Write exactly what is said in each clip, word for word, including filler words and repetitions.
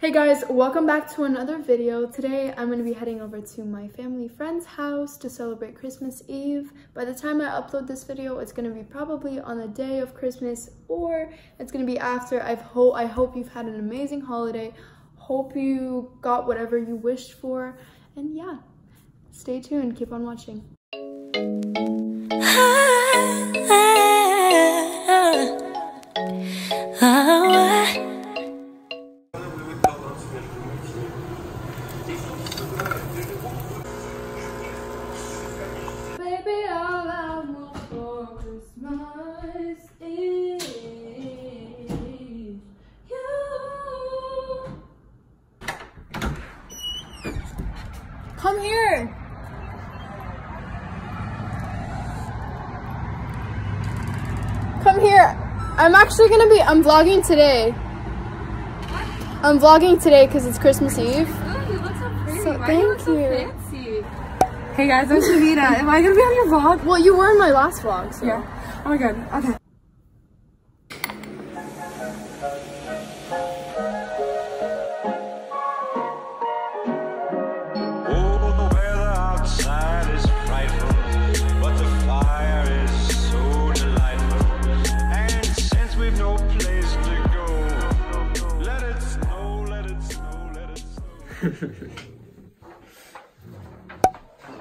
Hey guys, welcome back to another video. Today I'm going to be heading over to my family friend's house to celebrate Christmas Eve. By the time I upload this video, it's going to be probably on the day of Christmas or it's going to be after. I've ho- I hope you've had an amazing holiday. Hope you got whatever you wished for. And yeah, stay tuned. Keep on watching. Come here. Come here. I'm actually gonna be, I'm vlogging today. What? I'm vlogging today because it's Christmas Eve. Oh, you look so pretty. So, Why thank you. Look so fancy? Hey guys, I'm Shavita. Am I gonna be on your vlog? Well, you were in my last vlog, so. Yeah. Oh my god, okay.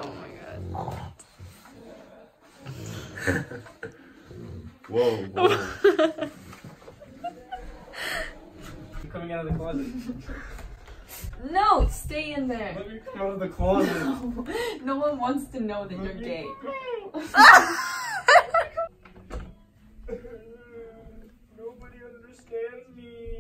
Oh my god. Whoa, whoa. You're coming out of the closet. No, stay in there. Let me come out of the closet. No, no one wants to know that you're gay. Nobody understands me.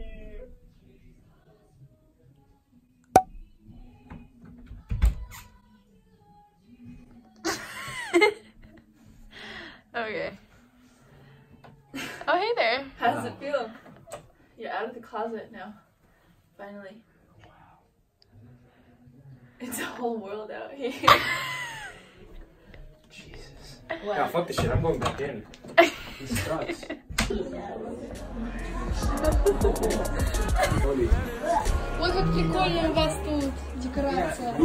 Okay. Oh, hey there. How does it feel? You're out of the closet now. Finally. It's a whole world out here. Jesus. What? Yeah, fuck this shit. I'm going back in. This sucks. Ой, как прикольно у вас тут декорация.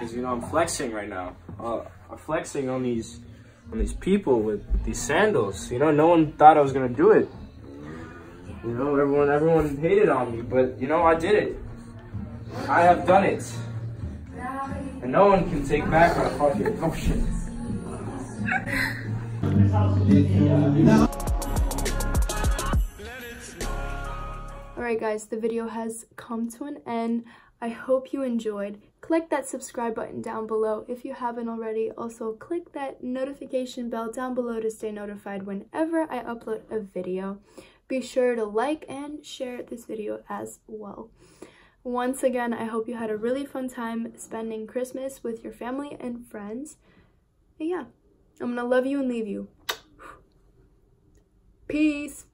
Because you know I'm flexing right now. Uh, I'm flexing on these, on these people with these sandals. You know, no one thought I was gonna do it. You know, everyone, everyone hated on me, but you know I did it. I have done it, and no one can take back my fucking emotions. All right, guys, the video has come to an end. I hope you enjoyed. Click that subscribe button down below if you haven't already. Also, click that notification bell down below to stay notified whenever I upload a video. Be sure to like and share this video as well. Once again, I hope you had a really fun time spending Christmas with your family and friends. And yeah, I'm gonna love you and leave you. Peace!